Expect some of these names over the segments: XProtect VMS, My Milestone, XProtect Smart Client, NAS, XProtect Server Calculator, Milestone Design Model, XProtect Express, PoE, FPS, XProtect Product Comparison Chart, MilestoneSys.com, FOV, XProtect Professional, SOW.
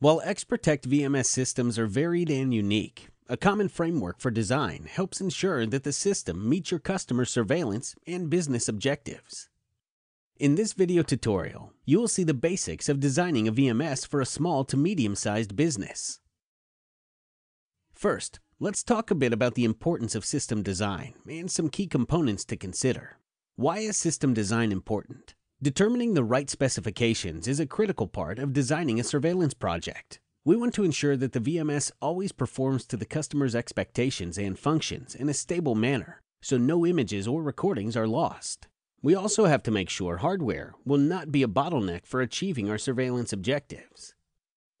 While XProtect VMS systems are varied and unique, a common framework for design helps ensure that the system meets your customer surveillance and business objectives. In this video tutorial, you will see the basics of designing a VMS for a small to medium-sized business. First, let's talk a bit about the importance of system design and some key components to consider. Why is system design important? Determining the right specifications is a critical part of designing a surveillance project. We want to ensure that the VMS always performs to the customer's expectations and functions in a stable manner, so no images or recordings are lost. We also have to make sure hardware will not be a bottleneck for achieving our surveillance objectives.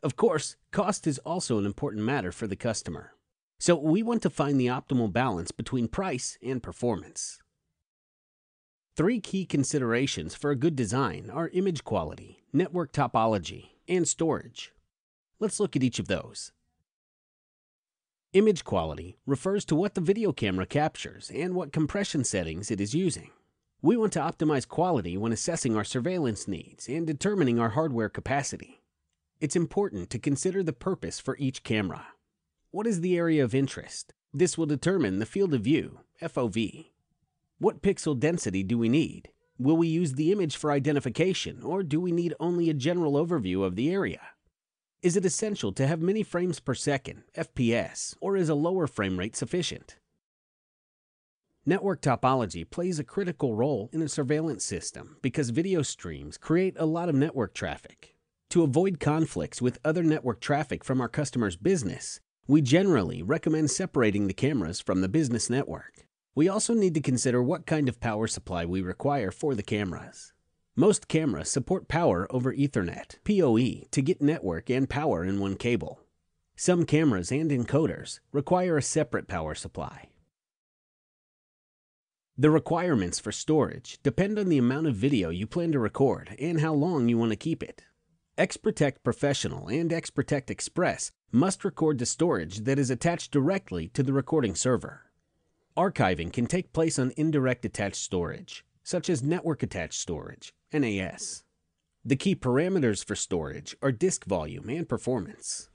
Of course, cost is also an important matter for the customer, so we want to find the optimal balance between price and performance. Three key considerations for a good design are image quality, network topology, and storage. Let's look at each of those. Image quality refers to what the video camera captures and what compression settings it is using. We want to optimize quality when assessing our surveillance needs and determining our hardware capacity. It's important to consider the purpose for each camera. What is the area of interest? This will determine the field of view, FOV. What pixel density do we need? Will we use the image for identification, or do we need only a general overview of the area? Is it essential to have many frames per second, FPS, or is a lower frame rate sufficient? Network topology plays a critical role in a surveillance system because video streams create a lot of network traffic. To avoid conflicts with other network traffic from our customer's business, we generally recommend separating the cameras from the business network. We also need to consider what kind of power supply we require for the cameras. Most cameras support power over Ethernet, PoE, to get network and power in one cable. Some cameras and encoders require a separate power supply. The requirements for storage depend on the amount of video you plan to record and how long you want to keep it. XProtect Professional and XProtect Express must record to storage that is attached directly to the recording server. Archiving can take place on indirect attached storage, such as network attached storage, NAS. The key parameters for storage are disk volume and performance.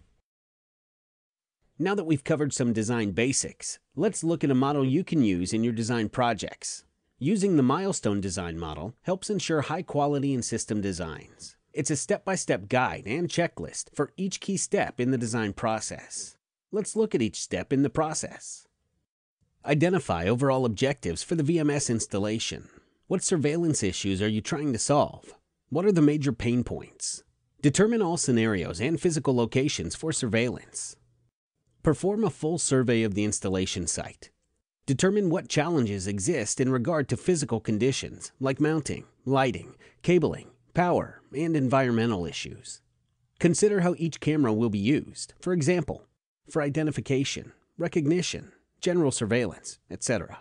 Now that we've covered some design basics, let's look at a model you can use in your design projects. Using the Milestone Design Model helps ensure high quality in system designs. It's a step-by-step guide and checklist for each key step in the design process. Let's look at each step in the process. Identify overall objectives for the VMS installation. What surveillance issues are you trying to solve? What are the major pain points? Determine all scenarios and physical locations for surveillance. Perform a full survey of the installation site. Determine what challenges exist in regard to physical conditions like mounting, lighting, cabling, power, and environmental issues. Consider how each camera will be used, for example, for identification, recognition, general surveillance, etc.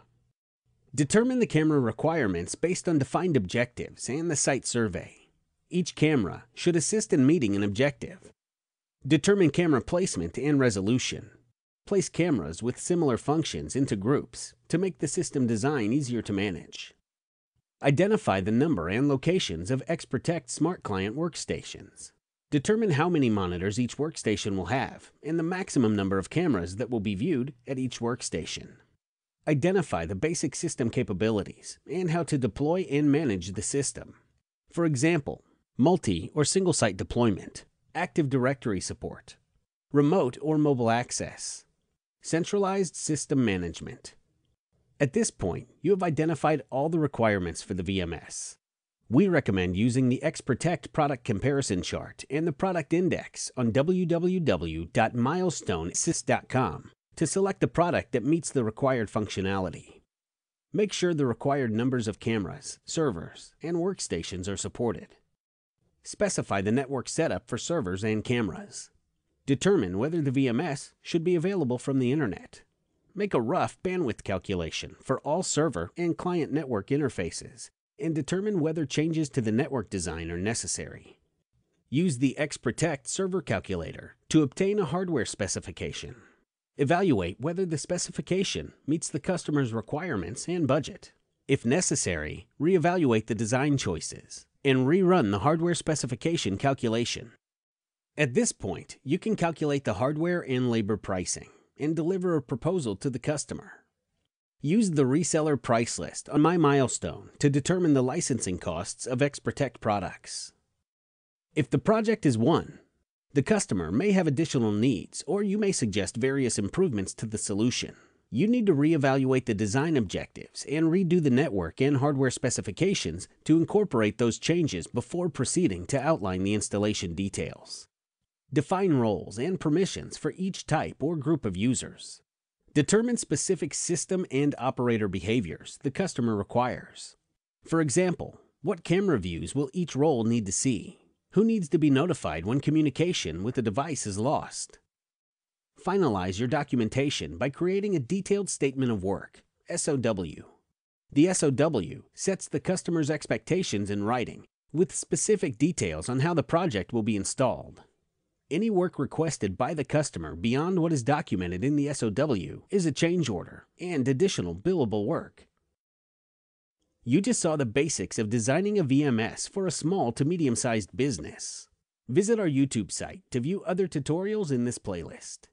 Determine the camera requirements based on defined objectives and the site survey. Each camera should assist in meeting an objective. Determine camera placement and resolution. Place cameras with similar functions into groups to make the system design easier to manage. Identify the number and locations of XProtect Smart Client workstations. Determine how many monitors each workstation will have and the maximum number of cameras that will be viewed at each workstation. Identify the basic system capabilities and how to deploy and manage the system. For example, multi or single site deployment, Active Directory support, remote or mobile access, centralized system management. At this point, you have identified all the requirements for the VMS. We recommend using the XProtect Product Comparison Chart and the Product Index on www.MilestoneSys.com to select the product that meets the required functionality. Make sure the required numbers of cameras, servers, and workstations are supported. Specify the network setup for servers and cameras. Determine whether the VMS should be available from the Internet. Make a rough bandwidth calculation for all server and client network interfaces, and determine whether changes to the network design are necessary. Use the XProtect Server Calculator to obtain a hardware specification. Evaluate whether the specification meets the customer's requirements and budget. If necessary, reevaluate the design choices and rerun the hardware specification calculation. At this point, you can calculate the hardware and labor pricing and deliver a proposal to the customer. Use the reseller price list on My Milestone to determine the licensing costs of XProtect products. If the project is won, the customer may have additional needs, or you may suggest various improvements to the solution. You need to reevaluate the design objectives and redo the network and hardware specifications to incorporate those changes before proceeding to outline the installation details. Define roles and permissions for each type or group of users. Determine specific system and operator behaviors the customer requires. For example, what camera views will each role need to see? Who needs to be notified when communication with the device is lost? Finalize your documentation by creating a detailed statement of work, SOW. The SOW sets the customer's expectations in writing, with specific details on how the project will be installed. Any work requested by the customer beyond what is documented in the SOW is a change order and additional billable work. You just saw the basics of designing a VMS for a small to medium-sized business. Visit our YouTube site to view other tutorials in this playlist.